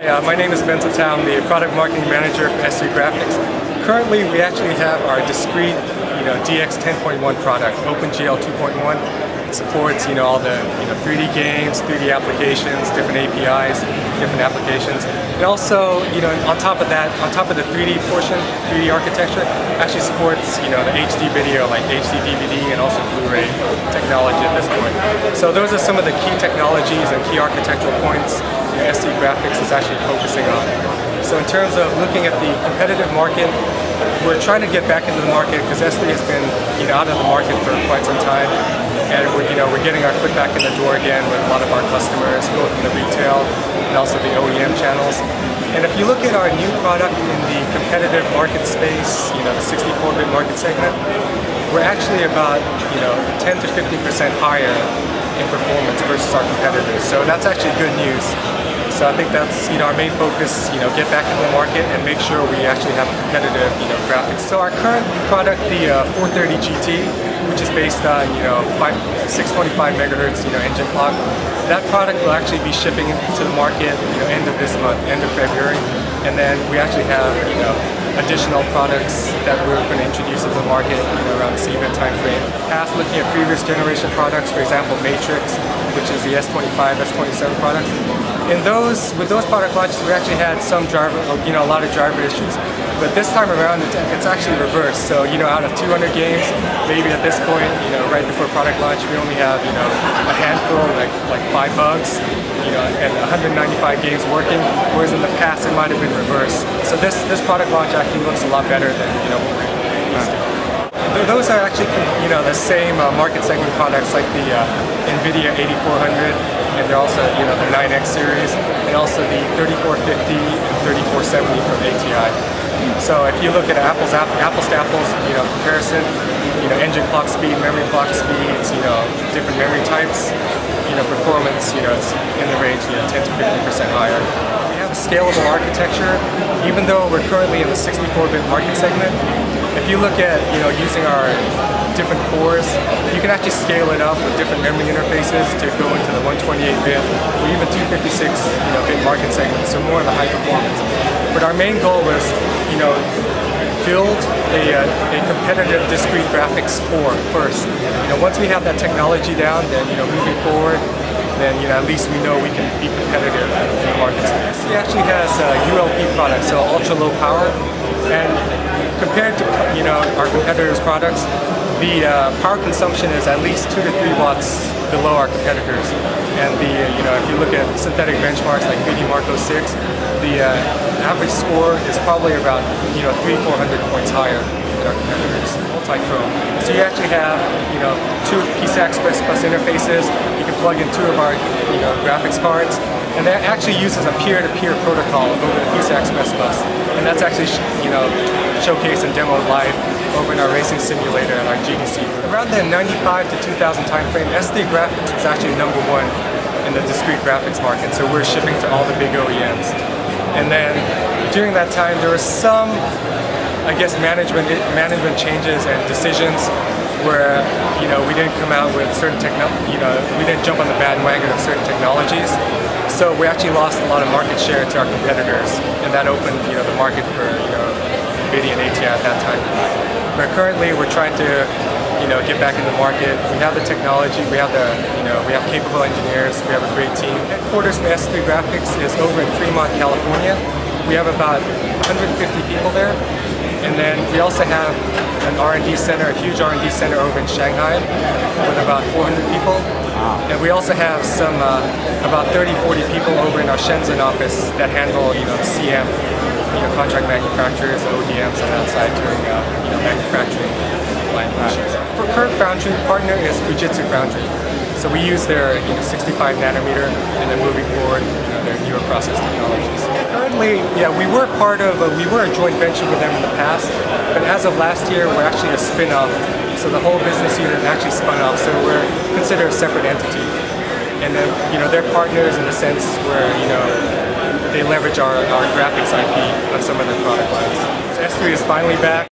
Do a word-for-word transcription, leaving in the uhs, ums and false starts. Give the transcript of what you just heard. Hey, uh, my name is Benson Tao. I'm the product marketing manager for S three Graphics. Currently, we actually have our discrete, you know, D X ten point one product, OpenGL two point one. It supports, you know, all the you know three D games, three D applications, different A P Is, different applications. And also, you know, on top of that, on top of the three D portion, three D architecture, actually supports, you know, the H D video like H D D V D and also Blu-ray technology at this point. So those are some of the key technologies and key architectural points S three Graphics is actually focusing on. So in terms of looking at the competitive market, we're trying to get back into the market because S three has been you know, out of the market for quite some time, and we're, you know, we're getting our foot back in the door again with a lot of our customers, both in the retail and also the O E M channels. And if you look at our new product in the competitive market space, you know, the sixty-four bit market segment, we're actually about you know, ten to fifteen percent higher in performance versus our competitors. So that's actually good news. So I think that's you know our main focus, you know, get back into the market and make sure we actually have a competitive you know graphics. So our current product, the uh, four thirty G T, which is based on you know six twenty-five megahertz you know engine clock, that product will actually be shipping to the market you know end of this month, end of February, and then we actually have you know additional products that we're going to introduce to the market you know, around the same time frame. Past looking at previous generation products, for example, Matrix, which is the S twenty-five, S twenty-seven products. In those, with those product launches, we actually had some driver, you know, a lot of driver issues. But this time around, it's, it's actually reversed. So, you know, out of two hundred games, maybe at this point, you know, right before product launch, we only have, you know, a handful, like like five bugs, you know, and one hundred ninety-five games working. Whereas in the past, it might have been reversed. So this this product launch actually looks a lot better than, you know, what we're used to. Those are actually, you know, the same uh, market segment products like the uh, Nvidia eighty-four hundred. And they're also, you know, the nine X series, and also the thirty-four fifty and thirty-four seventy from A T I. So if you look at apples, apples to apples, you know, comparison, you know, engine clock speed, memory clock speeds, you know, different memory types, you know, performance, you know, it's in the range, you know, ten to fifteen percent higher. We have scalable architecture, even though we're currently in the sixty-four bit market segment. If you look at, you know, using our different cores, you can actually scale it up with different memory interfaces to go into the one twenty-eight bit or even two fifty-six you know, bit market segments, so more of the high performance. But our main goal was, you know, build a, a competitive discrete graphics core first. You know, once we have that technology down, then you know, moving forward, then you know, at least we know we can be competitive in the market space. It actually has uh, U L P products, so ultra low power, and compared to you know our competitors' products, the uh, power consumption is at least two to three watts below our competitors. And the you know if you look at synthetic benchmarks like three D mark oh six, the uh, average score is probably about you know three four hundred points higher than our competitors. Multi-chrome, so you actually have you know two P C I Express plus interfaces. You can plug in two of our you know graphics cards. And that actually uses a peer-to-peer protocol over the P C I Express bus. And that's actually, you know, showcased and demoed live over in our racing simulator and our G D C. Around the ninety-five to two thousand timeframe, S three Graphics is actually number one in the discrete graphics market. So we're shipping to all the big O E Ms. And then during that time, there were some, I guess, management management changes and decisions where you know we didn't come out with certain techno, you know, we didn't jump on the bandwagon of certain technologies. So we actually lost a lot of market share to our competitors, and that opened you know, the market for you know, Nvidia and A T I at that time. But currently, we're trying to you know, get back in the market. We have the technology, we have, the, you know, we have capable engineers, we have a great team. Headquarters for S three Graphics is over in Fremont, California. We have about one hundred fifty people there. And then we also have an R and D center, a huge R and D center over in Shanghai with about four hundred people. And we also have some, uh, about thirty, forty people over in our Shenzhen office that handle, you know, C M, you know, contract manufacturers, O D Ms on that side during, uh, you know, manufacturing line issues. For current foundry partner is Fujitsu Foundry. So we use their, you know, sixty-five nanometer and then moving forward, you know, their newer process technologies. Currently, yeah, we were part of, a, we were a joint venture with them in the past, but as of last year, we're actually a spin-off. So the whole business unit actually spun off, so we're considered a separate entity. And then, you know, they're partners in the sense where, you know, they leverage our, our graphics I P on some of their product lines. So S three is finally back.